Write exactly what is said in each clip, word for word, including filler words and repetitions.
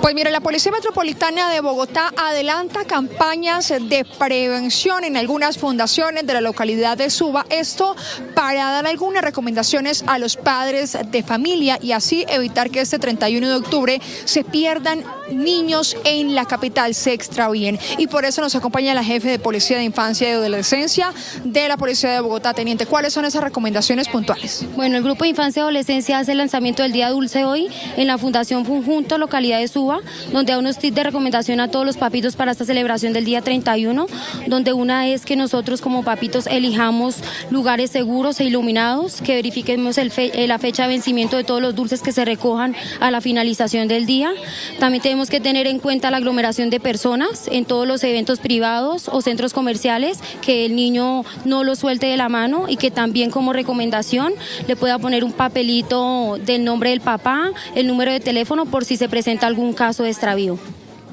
Pues mire, la Policía Metropolitana de Bogotá adelanta campañas de prevención en algunas fundaciones de la localidad de Suba, esto para dar algunas recomendaciones a los padres de familia y así evitar que este treinta y uno de octubre se pierdan niños en la capital, se extravíen. Y por eso nos acompaña la jefe de Policía de Infancia y Adolescencia de la Policía de Bogotá. Teniente, ¿cuáles son esas recomendaciones puntuales? Bueno, el Grupo de Infancia y Adolescencia hace el lanzamiento del Día Dulce hoy en la Fundación Funjunto, localidad de Suba, donde da unos tips de recomendación a todos los papitos para esta celebración del día treinta y uno, donde una es que nosotros como papitos elijamos lugares seguros e iluminados, que verifiquemos el fe, la fecha de vencimiento de todos los dulces que se recojan a la finalización del día. También tenemos que tener en cuenta la aglomeración de personas en todos los eventos privados o centros comerciales, que el niño no lo suelte de la mano y que también como recomendación le pueda poner un papelito del nombre del papá, el número de teléfono por si se presenta algún caso de extravío.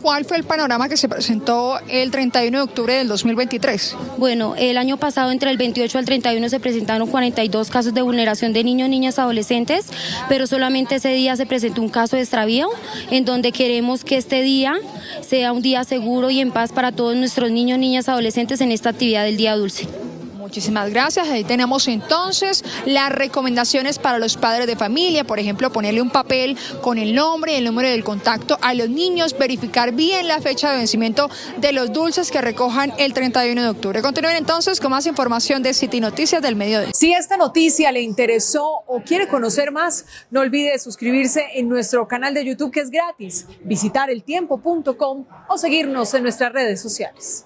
¿Cuál fue el panorama que se presentó el treinta y uno de octubre del dos mil veintitrés? Bueno, el año pasado entre el veintiocho al treinta y uno se presentaron cuarenta y dos casos de vulneración de niños, niñas, adolescentes, pero solamente ese día se presentó un caso de extravío, en donde queremos que este día sea un día seguro y en paz para todos nuestros niños, niñas, adolescentes en esta actividad del Día Dulce. Muchísimas gracias. Ahí tenemos entonces las recomendaciones para los padres de familia, por ejemplo, ponerle un papel con el nombre y el número del contacto a los niños, verificar bien la fecha de vencimiento de los dulces que recojan el treinta y uno de octubre. Continúen entonces con más información de City Noticias del Mediodía. Si esta noticia le interesó o quiere conocer más, no olvide suscribirse en nuestro canal de YouTube, que es gratis, visitar el tiempo punto com o seguirnos en nuestras redes sociales.